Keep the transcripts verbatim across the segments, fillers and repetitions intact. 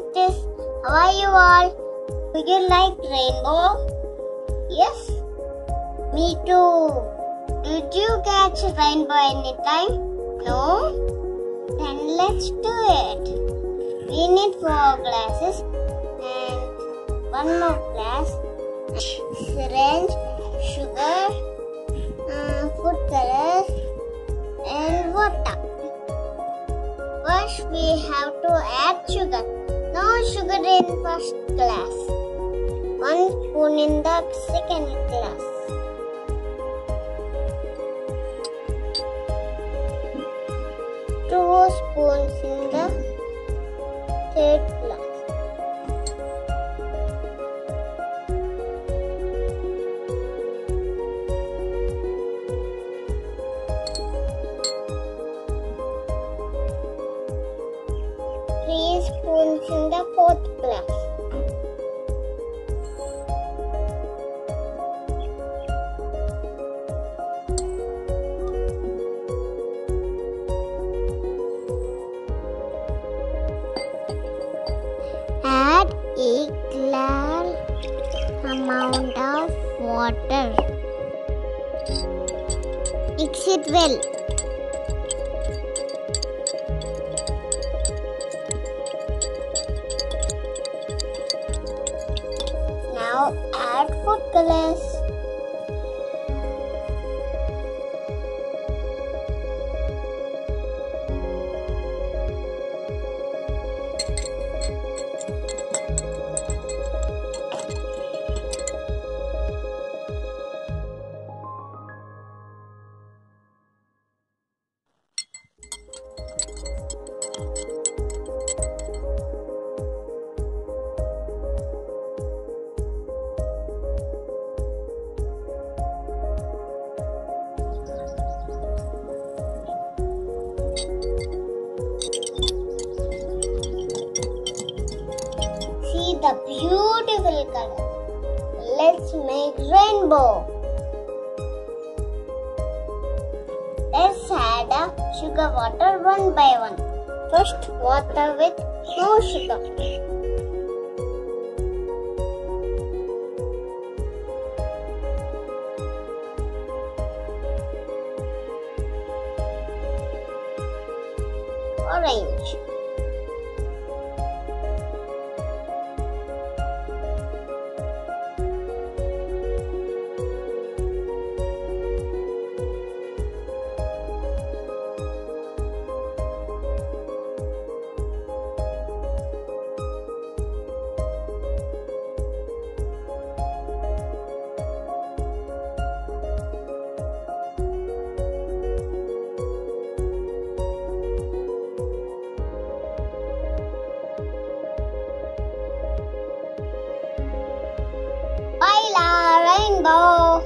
is this? How are you all? Do you like rainbow? Yes, me too. Did you catch rainbow anytime? No? Then let's do it. We need four glasses and one more glass, syringe, sugar, um, food colors and water. First we have to add sugar. No sugar in first glass. One spoon in the second glass. Two spoons in the third glass. Three spoons in the fourth glass. Add equal amount of water. Mix it well. Now add food colors. The beautiful color. Let's make rainbow. Let's add a sugar water one by one. First water with no sugar. Orange. Rainbow.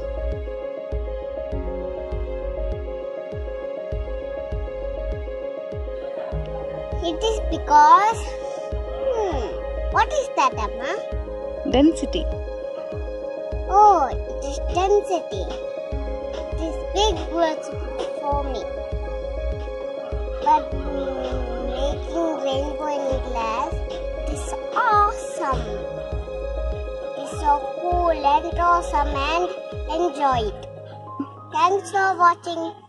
It is because hmm, what is that, Amma? Density. Oh, it is density. It is big words for me. But making rainbow in glass is awesome. So cool and awesome, and enjoy it. Thanks for watching.